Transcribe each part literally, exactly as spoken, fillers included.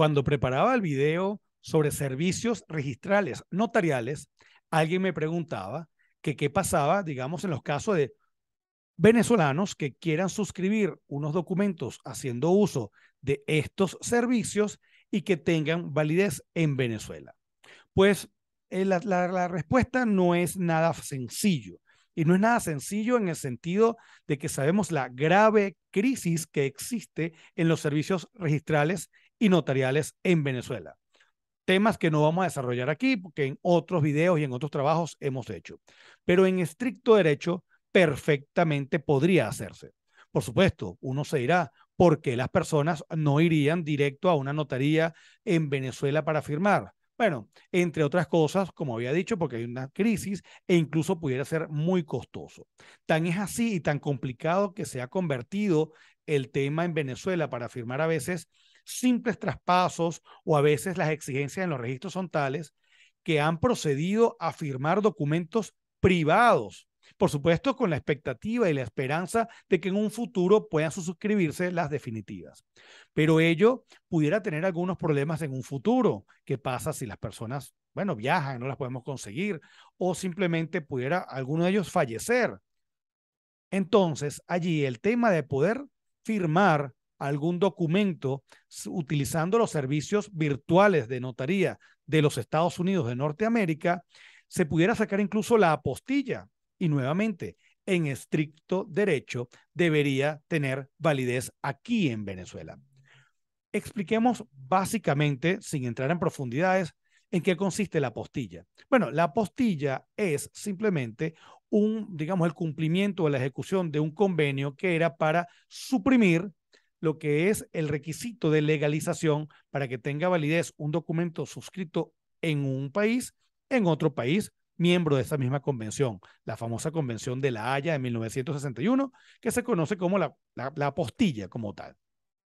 Cuando preparaba el video sobre servicios registrales notariales, alguien me preguntaba que qué pasaba, digamos, en los casos de venezolanos que quieran suscribir unos documentos haciendo uso de estos servicios y que tengan validez en Venezuela. Pues eh, la, la, la respuesta no es nada sencillo. Y no es nada sencillo en el sentido de que sabemos la grave crisis que existe en los servicios registrales y notariales en Venezuela. Temas que no vamos a desarrollar aquí, porque en otros videos y en otros trabajos hemos hecho. Pero en estricto derecho, perfectamente podría hacerse. Por supuesto, uno se dirá, ¿por qué las personas no irían directo a una notaría en Venezuela para firmar? Bueno, entre otras cosas, como había dicho, porque hay una crisis e incluso pudiera ser muy costoso. Tan es así y tan complicado que se ha convertido el tema en Venezuela para firmar a veces simples traspasos o a veces las exigencias en los registros son tales que han procedido a firmar documentos privados. Por supuesto, con la expectativa y la esperanza de que en un futuro puedan suscribirse las definitivas. Pero ello pudiera tener algunos problemas en un futuro. ¿Qué pasa si las personas, bueno, viajan, no las podemos conseguir? O simplemente pudiera alguno de ellos fallecer. Entonces, allí el tema de poder firmar algún documento utilizando los servicios virtuales de notaría de los Estados Unidos de Norteamérica, se pudiera sacar incluso la apostilla. Y nuevamente, en estricto derecho, debería tener validez aquí en Venezuela. Expliquemos básicamente, sin entrar en profundidades, en qué consiste la apostilla. Bueno, la apostilla es simplemente un, digamos, el cumplimiento o la ejecución de un convenio que era para suprimir lo que es el requisito de legalización para que tenga validez un documento suscrito en un país, en otro país, miembro de esa misma convención, la famosa Convención de la Haya de mil novecientos sesenta y uno, que se conoce como la, la, la apostilla como tal.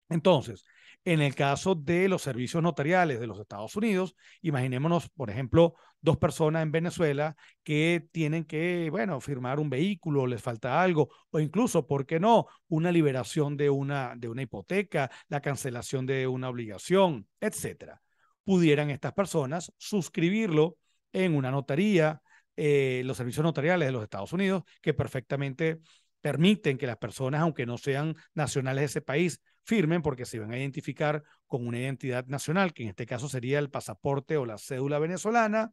Entonces, en el caso de los servicios notariales de los Estados Unidos, imaginémonos, por ejemplo, dos personas en Venezuela que tienen que, bueno, firmar un vehículo, les falta algo, o incluso, ¿por qué no?, una liberación de una, de una hipoteca, la cancelación de una obligación, etcétera. Pudieran estas personas suscribirlo en una notaría, eh, los servicios notariales de los Estados Unidos, que perfectamente permiten que las personas, aunque no sean nacionales de ese país, firmen porque se van a identificar con una identidad nacional, que en este caso sería el pasaporte o la cédula venezolana,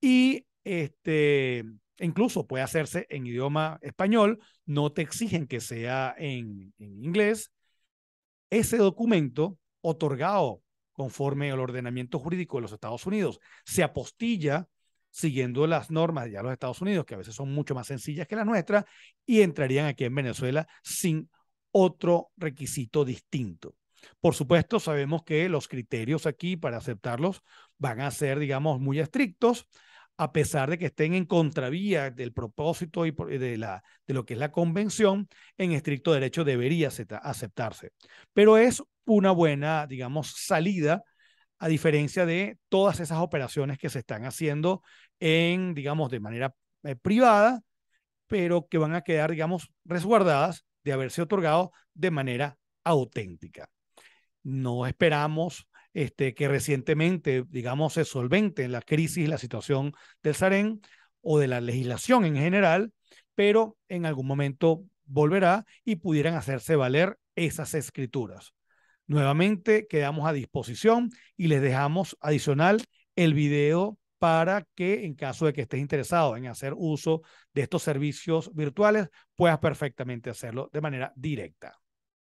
y este, incluso puede hacerse en idioma español, no te exigen que sea en, en inglés. Ese documento otorgado conforme al ordenamiento jurídico de los Estados Unidos, se apostilla siguiendo las normas de los Estados Unidos, que a veces son mucho más sencillas que las nuestras, y entrarían aquí en Venezuela sin otro requisito distinto. Por supuesto, sabemos que los criterios aquí para aceptarlos van a ser, digamos, muy estrictos, a pesar de que estén en contravía del propósito y de, la, de lo que es la convención, en estricto derecho debería aceptarse. Pero es una buena, digamos, salida, a diferencia de todas esas operaciones que se están haciendo en, digamos, de manera eh, privada, pero que van a quedar, digamos, resguardadas de haberse otorgado de manera auténtica. No esperamos Este, que recientemente, digamos, se solvente la crisis, la situación del SAREN o de la legislación en general, pero en algún momento volverá y pudieran hacerse valer esas escrituras. Nuevamente quedamos a disposición y les dejamos adicional el video para que en caso de que estés interesado en hacer uso de estos servicios virtuales, puedas perfectamente hacerlo de manera directa.